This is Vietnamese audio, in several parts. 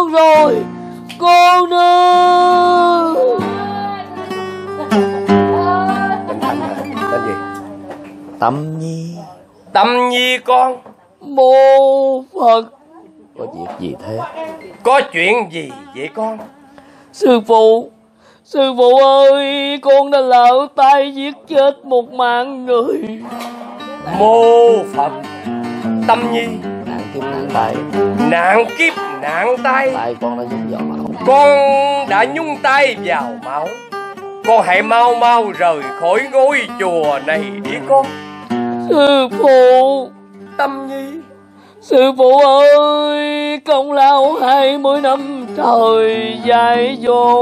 thương rồi con ơi. Tên gì? Tâm Nhi. Tâm Nhi con. Mô Phật. Có việc gì thế? Có chuyện gì vậy con? Sư phụ, sư phụ ơi, con đã lỡ tay giết chết một mạng người. Mô Phật. Tâm Nhi, nạn kiếp nạn tay. Nạn kiếp nạn tay. Tại con đã nhúng vào máu. Con đã nhúng tay vào máu. Con hãy mau mau rời khỏi ngôi chùa này đi con. Sư phụ. Tâm Nhi. Sư phụ ơi, công lao 20 năm trời dạy dỗ,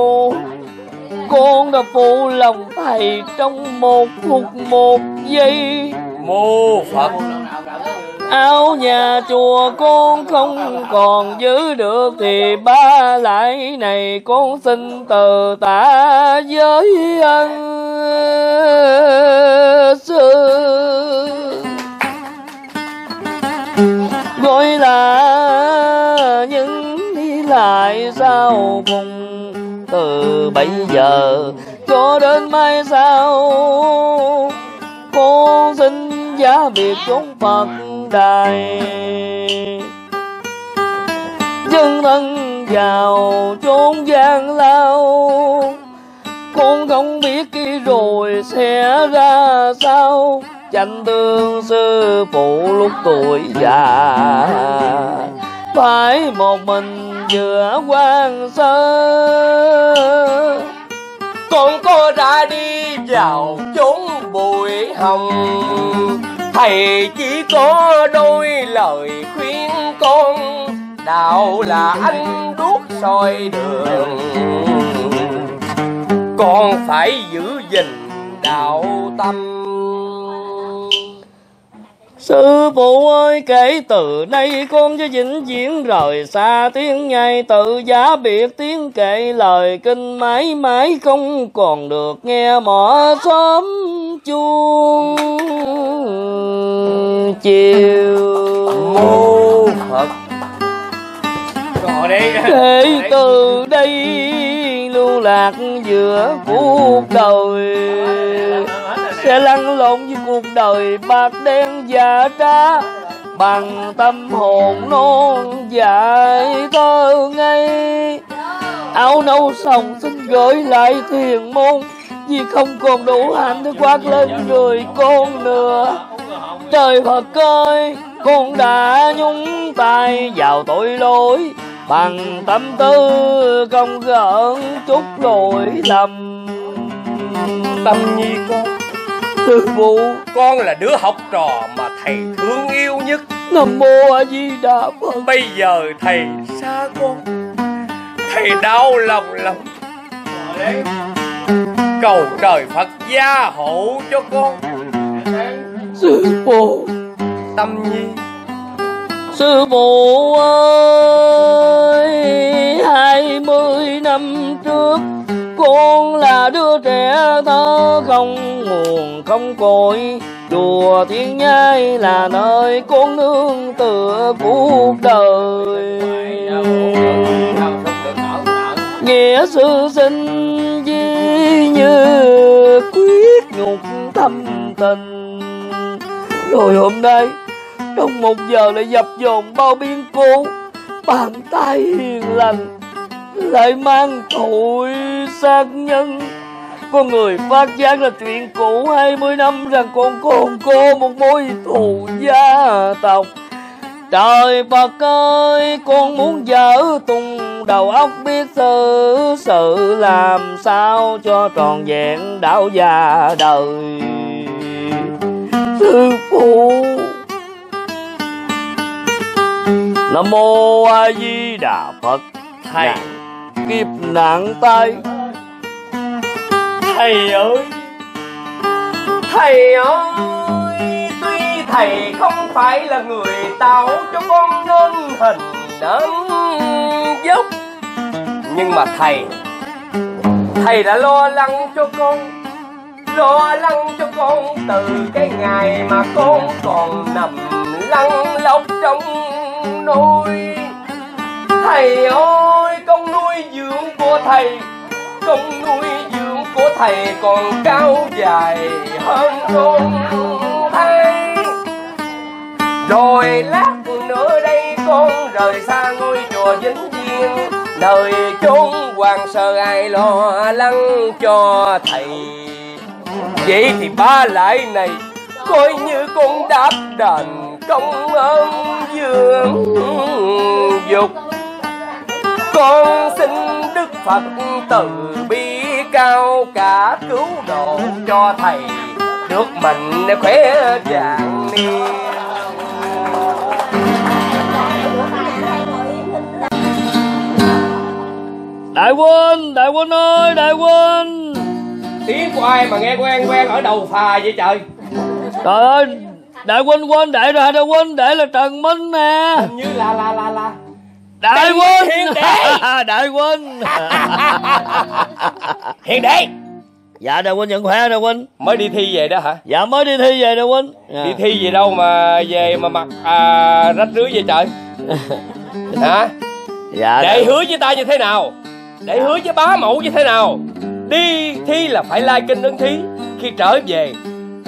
con đã phụ lòng thầy trong một phút một giây. Mô Phật. Áo nhà chùa con không còn giữ được thì ba lại này con xin từ tả với ân sư. Gọi là những đi lại sau cùng từ bây giờ cho đến mai sau, con xin giá biệt chốn Phật đài, chân thân vào chốn gian lao. Con không biết khi rồi sẽ ra sao, chẳng thương sư phụ lúc tuổi già, phải một mình giữa quan sơ. Con có ra đi vào chốn bụi hồng, thầy chỉ có đôi lời khuyên con, đạo là anh đuốc soi đường, con phải giữ gìn đạo tâm. Sư phụ ơi, kể từ nay con sẽ vĩnh viễn rời xa tiếng nhai, tự giá biệt tiếng kệ lời kinh, mãi mãi không còn được nghe mõ sớm chuông chiều. Mô Phật. Kể từ đây lưu lạc giữa cuộc đời, sẽ lăn lộn với cuộc đời bạc đen và trá, bằng tâm hồn non dại thơ ngây. Áo nâu sòng xin gửi lại thiền môn, vì không còn đủ hạnh để khoác lên người con nữa. Trời Phật ơi, con đã nhúng tay vào tội lỗi, bằng tâm tư không gợn chút lỗi lầm. Tâm Nhi con. Sư phụ, con là đứa học trò mà thầy thương yêu nhất. Nam Mô A Di Đà Phật. Bây giờ thầy xa con, thầy đau lòng lắm. Cầu trời Phật gia hộ cho con. Sư phụ. Tâm Nhi. Sư phụ ơi, 20 năm trước con là đứa trẻ thơ không nguồn không cội, chùa Thiên Nhai là nơi con nương tựa cuộc đời. Nghĩa sư sinh với như quyết nhục tâm tình, rồi hôm nay trong một giờ lại dập dồn bao biên cố, bàn tay hiền lành lại mang tội sát nhân. Con người phát giác là chuyện cũ 20 năm rằng con còn cô một mối thù gia tộc. Trời Phật ơi, con muốn dở tung đầu óc biết xử sự làm sao cho tròn vẹn đạo già đời. Sư phụ. Nam Mô A Di Đà Phật. Thầy nạn kiếp nạn tay. Thầy ơi, thầy ơi, tuy thầy không phải là người tạo cho con nên hình đấng dốc, nhưng mà thầy đã lo lắng cho con, lo lắng cho con từ cái ngày mà con còn nằm lăn lóc trong nôi. thầy ơi, công nuôi dưỡng của thầy, công nuôi dưỡng của thầy còn cao dài hơn con thấy. Rồi lát nữa đây con rời xa ngôi chùa Vĩnh Viên, đời chốn hoàng sợ ai lo lắng cho thầy. Vậy thì ba lại này coi như con đáp đền công ơn dưỡng dục. Con xin Đức Phật từ bi cao cả cứu độ cho thầy được mạnh khỏe vạn niên. Đại quân ơi, đại quân! Tiếng của ai mà nghe quen quen ở đầu phà vậy trời? Trời ơi, đại quân quên đại rồi, đại quân đại là Trần Minh nè. Hình như là đại quân Hiền Đệ. Đại quân Hiền Đệ. Dạ đại quân nhận khỏe đại quân. Mới đi thi về đó hả? Dạ mới đi thi về đại quân. À. Đi thi gì đâu mà về mà mặc rách rưới vậy trời? Hả? Dạ. Để hứa với ta như thế nào? Để hứa với bá mẫu như thế nào? Đi thi là phải lai kinh ứng thí, khi trở về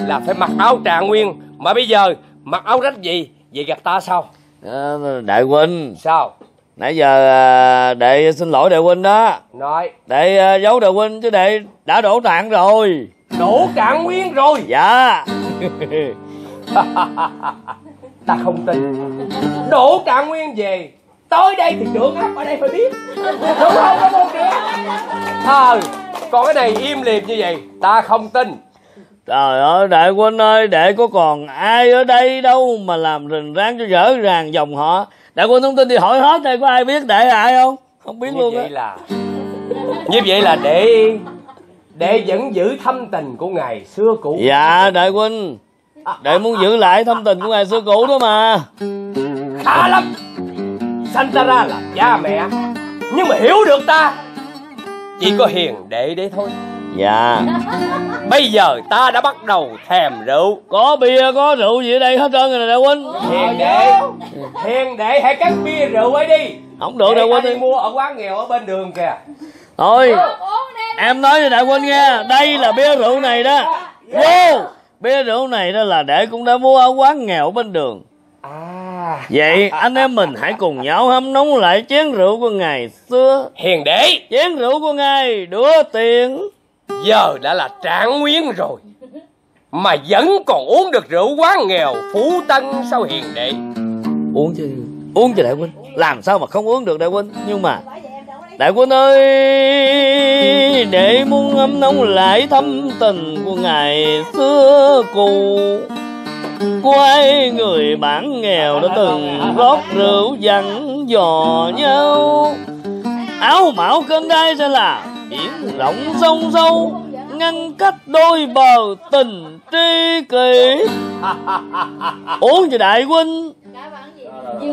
là phải mặc áo trà nguyên. Mà bây giờ mặc áo rách gì vậy gặp ta sao? À, đại huynh sao nãy giờ đệ xin lỗi đại huynh đó. Nói đệ giấu đại huynh chứ đệ đã đổ trạng rồi, đổ trạng nguyên rồi. Dạ. Ta không tin. Đổ trạng nguyên về tới đây thì trưởng ấp ở đây phải biết, đúng không các con kia? Còn cái này im liềm như vậy ta không tin. Trời ơi đại huynh ơi, đệ có còn ai ở đây đâu mà làm rình rang cho dở ràng dòng họ. Đại huynh thông tin thì hỏi hết, đây có ai biết đệ là ai không? Không biết như luôn á. Như vậy là đệ vẫn giữ thâm tình của ngày xưa cũ. Dạ đại huynh, đệ muốn giữ lại thâm tình của ngày xưa cũ đó mà. Khá lắm. Santara là cha mẹ, nhưng mà hiểu được ta chỉ có Hiền Đệ đấy thôi. Dạ. Bây giờ ta đã bắt đầu thèm rượu. Có bia có rượu gì ở đây hết trơn rồi đại huynh. Hiền Đệ hãy cắt bia rượu ấy đi. Không được đại huynh, đi mua ở quán nghèo ở bên đường kìa. Thôi em nói cho đại huynh nghe, đây là bia rượu này đó. Vô bia rượu này đó là để cũng đã mua ở quán nghèo bên đường. Vậy anh em mình hãy cùng nhau hâm nóng lại chén rượu của ngày xưa. Hiền Đệ, chén rượu của ngài đưa tiền. Giờ đã là trạng nguyên rồi mà vẫn còn uống được rượu quán nghèo Phú Tân sao Hiền Đệ? Uống cho đại huynh. Làm sao mà không uống được đại huynh. Nhưng mà đại huynh ơi, để muốn hâm nóng lại thâm tình của ngày xưa cũ, quay người bản nghèo đã từng rót rượu dặn dò nhau. Áo mão cơn đai sẽ là biển rộng sông sâu, ngăn cách đôi bờ tình tri kỷ. Uống cho đại huynh.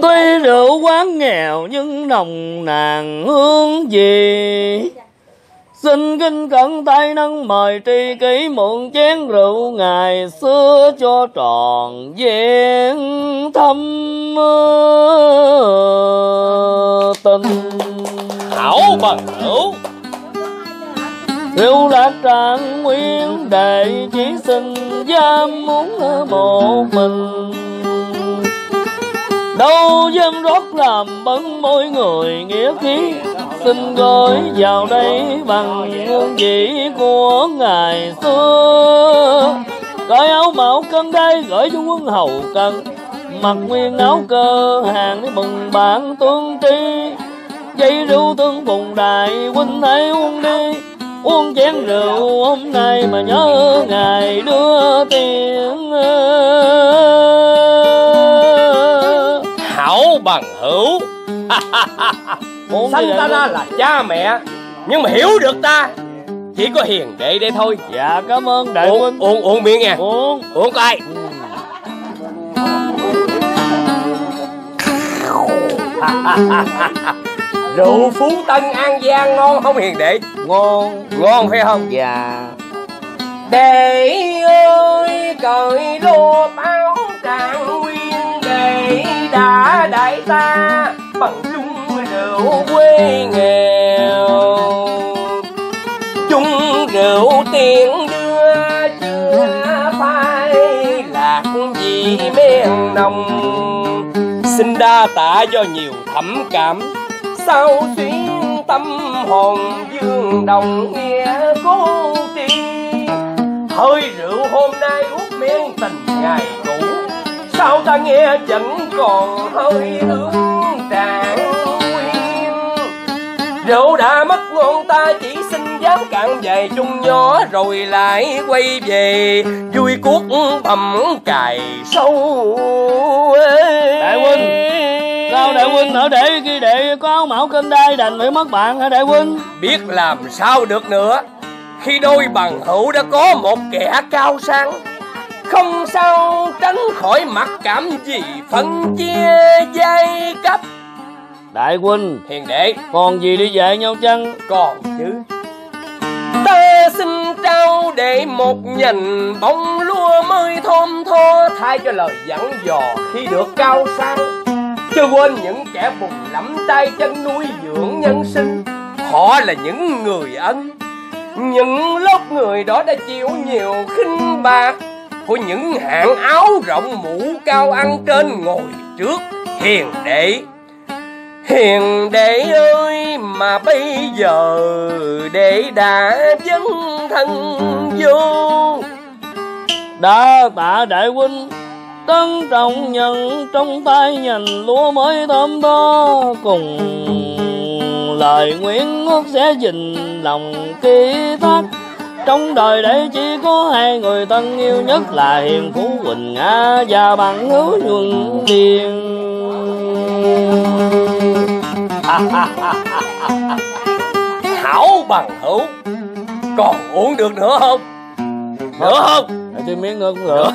Tuy rượu quán nghèo nhưng nồng nàn hương vị. Xin kính cẩn tay nâng mời tri kỷ mượn chén rượu ngày xưa cho tròn vẹn thâm tình. Hảo bằng hữu rượu đã trạng nguyên, đệ chỉ xin dám uống một mình. Đâu dân rót làm bấn mỗi người nghĩa khí, xin gửi vào đây bằng hương vị của ngày xưa. Gọi áo mão cân đây gửi cho quân hầu Cần, mặc nguyên áo cơ hàng để mừng bạn tương tri. Dây rượu tương vùng đại huynh hãy uống đi, uống chén rượu hôm nay mà nhớ ngày đưa tiền. Hảo bằng hữu. Sanh ta ra là cha mẹ, nhưng mà hiểu được ta chỉ có Hiền Đệ đây thôi. Dạ cảm ơn đại huynh. Uống miệng nha. Uống coi. Rượu Phú Tân An Giang ngon không Hiền Đệ? Ngon phải không? Dạ. Đệ ơi cởi lô áo trạng nguyên, đệ đã đại ta bằng chung rượu quê nghèo. Chung rượu tiền đưa chưa phai lạc gì men nồng. Xin đa tạ do nhiều thẩm cảm sao xuyên tâm hồn dương đồng nghĩa cố tiên. Hơi rượu hôm nay uống miếng tình ngày cũ, sao ta nghe vẫn còn hơi hương tràn nguyên. Rượu đã mất ngon ta chỉ xin dám cạn vài chung nhỏ, rồi lại quay về vui cuốc bầm cài sâu. Đại huynh, sao đại huynh ở để kia đệ có áo mão kênh đây đành phải mất bạn hả đại huynh? Biết làm sao được nữa, khi đôi bằng hữu đã có một kẻ cao sang, không sao tránh khỏi mặc cảm gì phân chia giai cấp. Đại huynh, hiền đệ còn gì đi về nhau chăng? Còn chứ, ta xin trao để một nhành bông lúa mới thơm tho, thay cho lời dặn dò khi được cao sang. Chưa quên những kẻ bùng lẫm tay chân nuôi dưỡng nhân sinh, họ là những người ân. Những lớp người đó đã chịu nhiều khinh bạc của những hạng áo rộng mũ cao ăn trên ngồi trước hiền đệ. Hiền đệ ơi, mà bây giờ đệ đã dấn thân vô. Đã tạ đại huynh, tân trọng nhận trong tay nhành lúa mới thơm tho, cùng lời nguyện ước sẽ gìn lòng ký thác. Trong đời đây chỉ có hai người thân yêu nhất là hiền phú Quỳnh Ngã và bạn hữu Nhuận Điền. Hảo bằng hữu, còn uống được nữa không? Nữa không? Để thêm miếng nữa cũng được.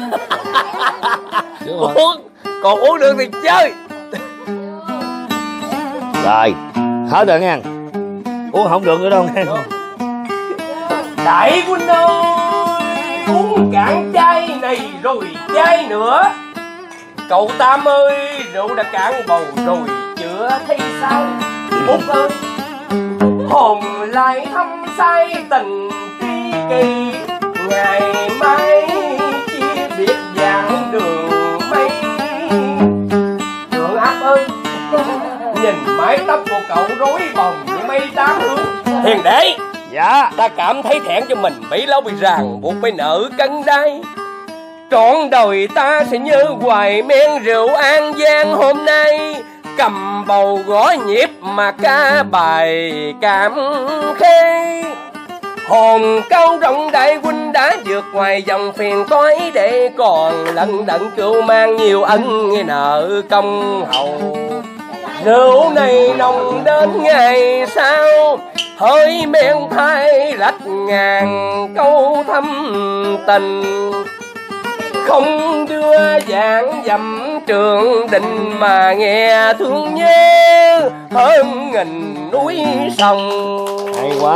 Uống, còn uống được thì chơi. Rồi, hết rồi nghe. Uống không được nữa đâu nghe. Đại huynh ơi, uống cạn chai này rồi chai nữa. Cậu Tam ơi, rượu đã cạn bầu rồi chữa thấy sao? Út ơi, hồn lại hâm say tình tri kỳ, ngày mai chia biệt dạng đường mây. Đường Áp ơi, nhìn mái tóc của cậu rối vòng mây tám hướng. Hiền đệ, dạ, ta cảm thấy thẹn cho mình bấy lâu bị ràng buộc phải nợ cân đai. Trọn đời ta sẽ nhớ hoài men rượu An Giang hôm nay, cầm bầu gõ nhịp mà ca bài cảm khê. Hồn cao rộng đại huynh đã vượt ngoài dòng phiền toái, để còn lận đận cựu mang nhiều ân nghe nợ công hầu. Rượu này nồng đến ngày sau, hơi men thay lách ngàn câu thâm tình. Không đưa giảng dầm trường định mà nghe thương nhớ hơn nghìn núi sông. Hay quá.